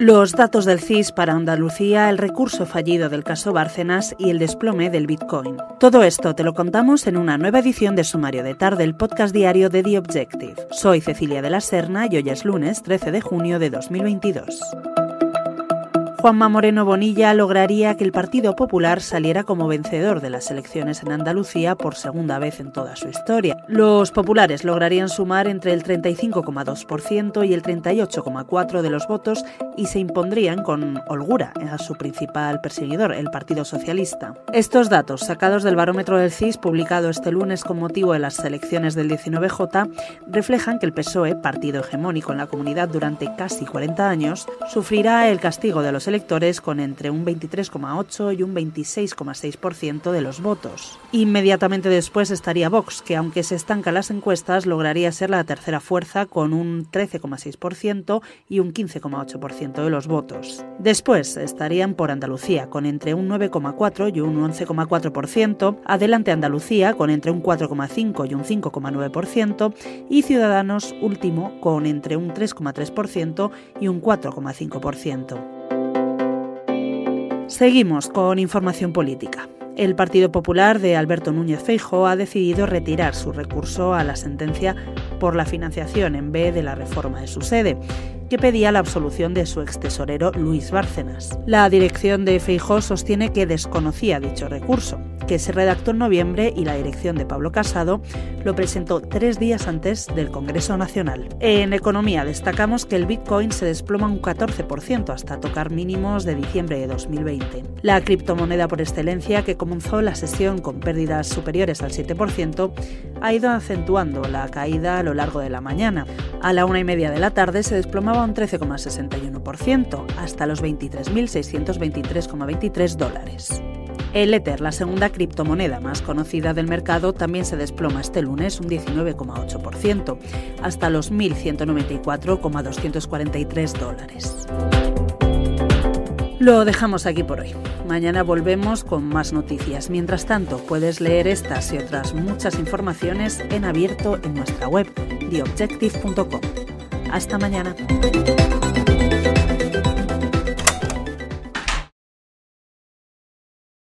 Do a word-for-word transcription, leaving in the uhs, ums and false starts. Los datos del C I S para Andalucía, el recurso fallido del caso Bárcenas y el desplome del Bitcoin. Todo esto te lo contamos en una nueva edición de Sumario de Tarde, el podcast diario de The Objective. Soy Cecilia de la Serna y hoy es lunes trece de junio de dos mil veintidós. Juanma Moreno Bonilla lograría que el Partido Popular saliera como vencedor de las elecciones en Andalucía por segunda vez en toda su historia. Los populares lograrían sumar entre el treinta y cinco coma dos por ciento y el treinta y ocho coma cuatro por ciento de los votos y se impondrían con holgura a su principal perseguidor, el Partido Socialista. Estos datos, sacados del barómetro del C I S publicado este lunes con motivo de las elecciones del diecinueve jota, reflejan que el P S O E, partido hegemónico en la comunidad durante casi cuarenta años, sufrirá el castigo de los electores electores con entre un veintitrés coma ocho y un veintiséis coma seis por ciento de los votos. Inmediatamente después estaría Vox, que aunque se estanca las encuestas, lograría ser la tercera fuerza con un trece coma seis por ciento y un quince coma ocho por ciento de los votos. Después estarían por Andalucía, con entre un nueve coma cuatro y un once coma cuatro por ciento, adelante Andalucía, con entre un cuatro coma cinco y un cinco coma nueve por ciento, y Ciudadanos, último, con entre un tres coma tres por ciento y un cuatro coma cinco por ciento. Seguimos con información política. El Partido Popular de Alberto Núñez Feijóo ha decidido retirar su recurso a la sentencia por la financiación en B de la reforma de su sede, que pedía la absolución de su extesorero Luis Bárcenas. La dirección de Feijóo sostiene que desconocía dicho recurso, que se redactó en noviembre y la dirección de Pablo Casado lo presentó tres días antes del Congreso Nacional. En economía destacamos que el Bitcoin se desploma un catorce por ciento hasta tocar mínimos de diciembre de dos mil veinte. La criptomoneda por excelencia, que comenzó la sesión con pérdidas superiores al siete por ciento, ha ido acentuando la caída a lo largo de la mañana. A la una y media de la tarde se desplomaba un trece coma sesenta y uno por ciento hasta los veintitrés mil seiscientos veintitrés coma veintitrés dólares. El Ether, la segunda criptomoneda más conocida del mercado, también se desploma este lunes un diecinueve coma ocho por ciento, hasta los mil ciento noventa y cuatro coma doscientos cuarenta y tres dólares. Lo dejamos aquí por hoy. Mañana volvemos con más noticias. Mientras tanto, puedes leer estas y otras muchas informaciones en abierto en nuestra web, the objective punto com. Hasta mañana.